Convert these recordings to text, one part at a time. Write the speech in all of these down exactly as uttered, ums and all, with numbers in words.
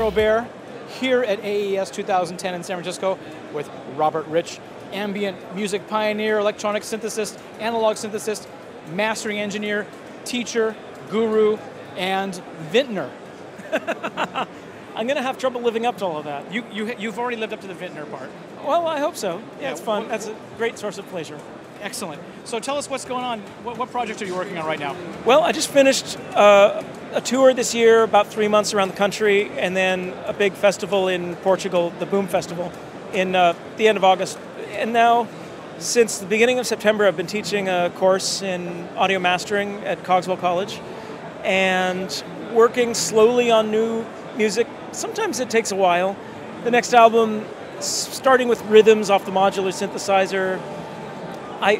Robert here at A E S two thousand ten in San Francisco with Robert Rich, ambient music pioneer, electronic synthesist, analog synthesist, mastering engineer, teacher, guru, and vintner. I'm going to have trouble living up to all of that. You, you, you've already lived up to the vintner part. Well, I hope so. Yeah, yeah it's fun. That's a great source of pleasure. Excellent. So tell us what's going on. What, what projects are you working on right now? Well, I just finished uh, a tour this year, about three months around the country, and then a big festival in Portugal, the Boom Festival, in uh, the end of August. And now, since the beginning of September, I've been teaching a course in audio mastering at Cogswell College, and working slowly on new music. Sometimes it takes a while. The next album, starting with rhythms off the modular synthesizer. I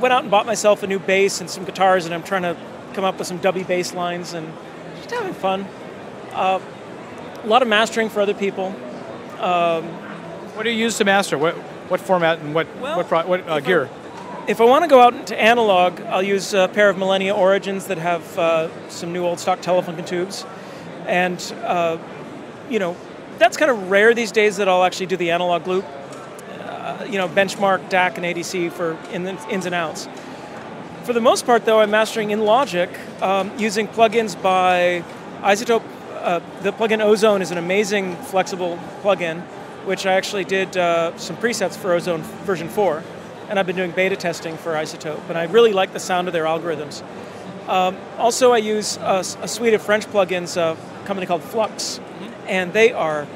went out and bought myself a new bass and some guitars, and I'm trying to come up with some dubby bass lines and just having fun. Uh, a lot of mastering for other people. Um, what do you use to master? What, what format and what, well, what, pro what uh, if gear? I, if I want to go out into analog, I'll use a pair of Millennia Origins that have uh, some new old stock Telefunken tubes. And, uh, you know, that's kind of rare these days that I'll actually do the analog loop. You know, benchmark, D A C, and A D C for in the ins and outs. For the most part, though, I'm mastering in Logic um, using plugins by iZotope. Uh, the plugin Ozone is an amazing, flexible plugin, which I actually did uh, some presets for Ozone version four, and I've been doing beta testing for iZotope, and I really like the sound of their algorithms. Um, also, I use a, a suite of French plugins, uh, a company called Flux, and they are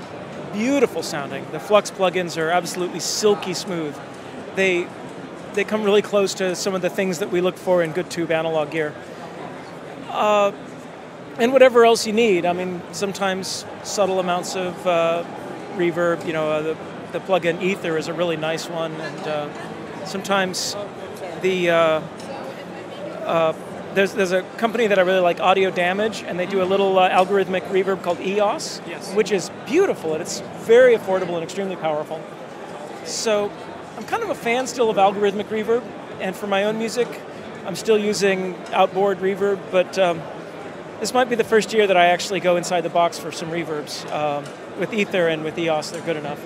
beautiful sounding. The Flux plugins are absolutely silky smooth. They they come really close to some of the things that we look for in good tube analog gear. Uh, and whatever else you need. I mean, sometimes subtle amounts of uh, reverb. You know, uh, the, the plugin Ether is a really nice one. And uh, sometimes the uh, uh, There's, there's a company that I really like, Audio Damage, and they do a little uh, algorithmic reverb called E O S, yes. Which is beautiful, and it's very affordable and extremely powerful. So I'm kind of a fan still of algorithmic reverb, and for my own music, I'm still using outboard reverb, but um, this might be the first year that I actually go inside the box for some reverbs. Um, with Ether and with E O S, they're good enough.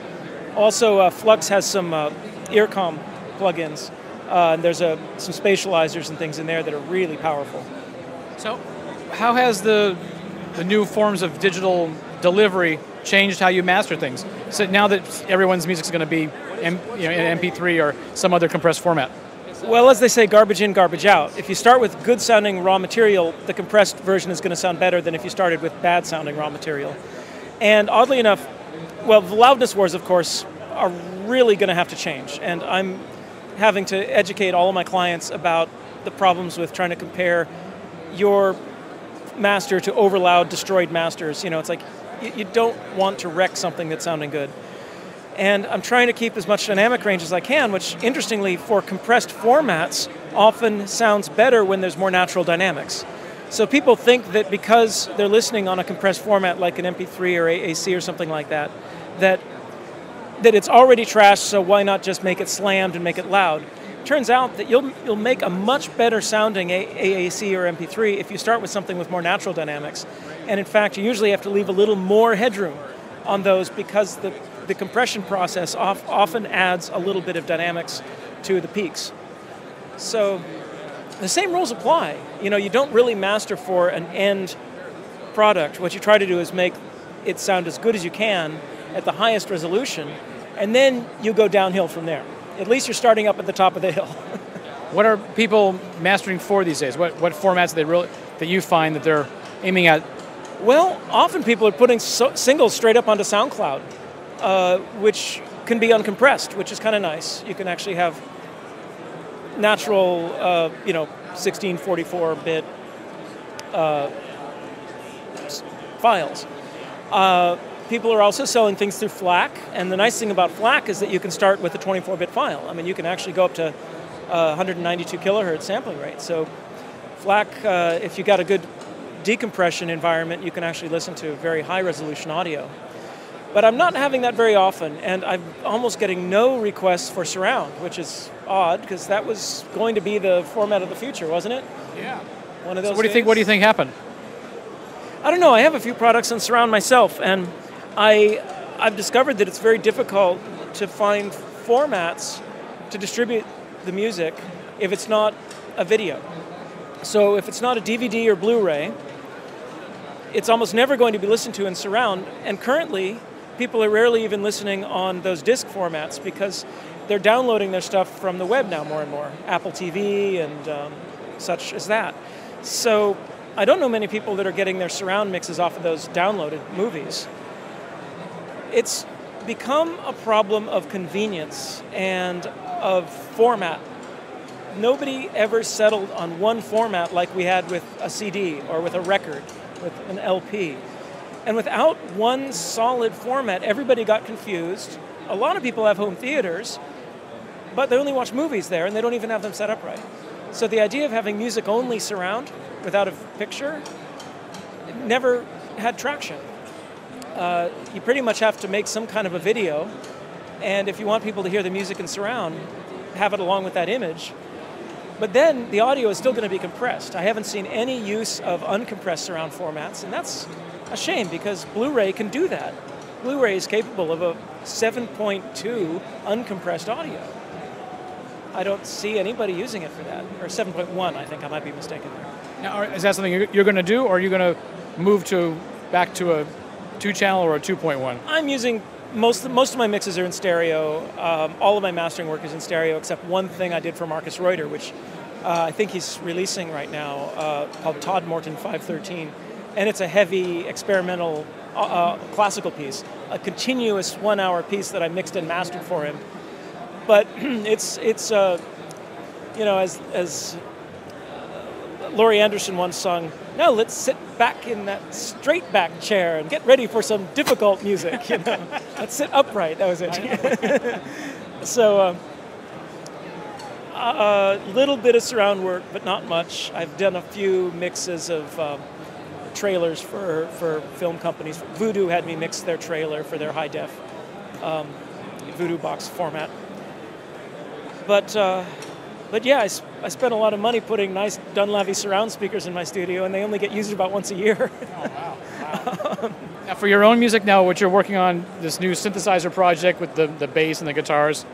Also, uh, Flux has some uh, earcom plugins. Uh, and there's a, some spatializers and things in there that are really powerful. So how has the, the new forms of digital delivery changed how you master things? So now that everyone's music is going to be M, you know, in M P three or some other compressed format. Well, as they say, garbage in, garbage out. If you start with good sounding raw material, the compressed version is going to sound better than if you started with bad sounding raw material. And oddly enough, well, the loudness wars, of course, are really going to have to change. And I'm having to educate all of my clients about the problems with trying to compare your master to overloud, destroyed masters. You know, it's like you, you don't want to wreck something that's sounding good. And I'm trying to keep as much dynamic range as I can, which, interestingly, for compressed formats, often sounds better when there's more natural dynamics. So people think that because they're listening on a compressed format like an M P three or A A C or something like that, that that it's already trashed, so why not just make it slammed and make it loud? Turns out that you'll, you'll make a much better sounding A A C or M P three if you start with something with more natural dynamics. And in fact, you usually have to leave a little more headroom on those because the, the compression process off, often adds a little bit of dynamics to the peaks. So the same rules apply. You know, you don't really master for an end product. What you try to do is make it sound as good as you can at the highest resolution, and then you go downhill from there. At least you're starting up at the top of the hill. What are people mastering for these days? What, what formats they really, that you find that they're aiming at? Well, often people are putting so singles straight up onto SoundCloud, uh, which can be uncompressed, which is kind of nice. You can actually have natural, uh, you know, sixteen forty-four bit uh, files. Uh, People are also selling things through FLAC, and the nice thing about FLAC is that you can start with a twenty-four bit file. I mean, you can actually go up to uh, one hundred ninety-two kilohertz sampling rate. So FLAC, uh, if you got a good decompression environment, you can actually listen to very high-resolution audio. But I'm not having that very often, and I'm almost getting no requests for surround, which is odd, because that was going to be the format of the future, wasn't it? Yeah. One of those so what do you think? What do you think happened? I don't know. I have a few products in surround myself, and I, I've discovered that it's very difficult to find formats to distribute the music if it's not a video. So if it's not a D V D or Blu-ray, it's almost never going to be listened to in surround, and currently people are rarely even listening on those disc formats because they're downloading their stuff from the web now more and more, Apple T V and um, such as that. So I don't know many people that are getting their surround mixes off of those downloaded movies. It's become a problem of convenience and of format. Nobody ever settled on one format like we had with a C D or with a record, with an L P. And without one solid format, everybody got confused. A lot of people have home theaters, but they only watch movies there, and they don't even have them set up right. So the idea of having music-only surround without a picture never had traction. Uh, you pretty much have to make some kind of a video, and if you want people to hear the music in surround, have it along with that image. But then the audio is still going to be compressed. I haven't seen any use of uncompressed surround formats, and that's a shame because Blu-ray can do that. Blu-ray is capable of a seven point two uncompressed audio. I don't see anybody using it for that, or seven point one, I think I might be mistaken there. Now, is that something you're going to do, or are you going to move to back to a two-channel or a two point one? I'm using Most, most of my mixes are in stereo. Um, all of my mastering work is in stereo, except one thing I did for Marcus Reuter, which uh, I think he's releasing right now, uh, called Todd Morton five thirteen. And it's a heavy, experimental, uh, classical piece, a continuous one-hour piece that I mixed and mastered for him. But it's, it's uh, you know, as, as Laurie Anderson once sung, now let's sit back in that straight back chair and get ready for some difficult music. You know, let's sit upright. That was it. So, um, a little bit of surround work, but not much. I've done a few mixes of um, trailers for for film companies. Voodoo had me mix their trailer for their high def um, Voodoo box format. But. Uh, But yeah, I, sp I spent a lot of money putting nice Dunlavy surround speakers in my studio, and they only get used about once a year. Oh, wow. Wow. um, now, for your own music now, what you're working on, this new synthesizer project with the, the bass and the guitars,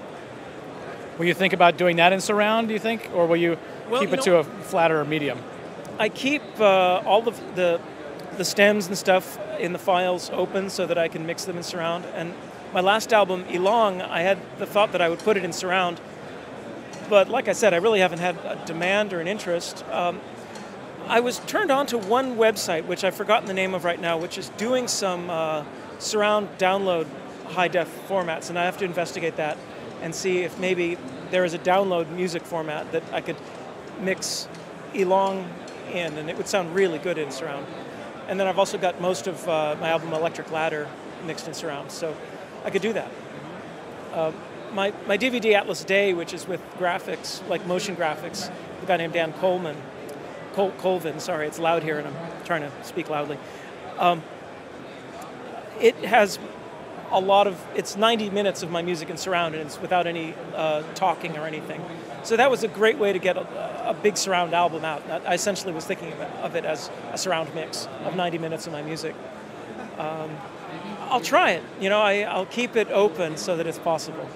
will you think about doing that in surround, do you think? Or will you well, keep you it know, to a flatter medium? I keep uh, all the, the, the stems and stuff in the files open so that I can mix them in surround. And my last album, Ilong, I had the thought that I would put it in surround. But like I said, I really haven't had a demand or an interest. Um, I was turned on to one website, which I've forgotten the name of right now, which is doing some uh, surround download high-def formats, and I have to investigate that and see if maybe there is a download music format that I could mix Elong in, and it would sound really good in surround. And then I've also got most of uh, my album Electric Ladder mixed in surround, so I could do that. Uh, My, my D V D Atlas Day, which is with graphics, like motion graphics, a guy named Dan Coleman, Col Colvin, sorry, it's loud here and I'm trying to speak loudly. Um, it has a lot of, it's ninety minutes of my music in surround, and it's without any uh, talking or anything. So that was a great way to get a, a big surround album out. I essentially was thinking of it as a surround mix of ninety minutes of my music. Um, I'll try it, you know, I, I'll keep it open so that it's possible.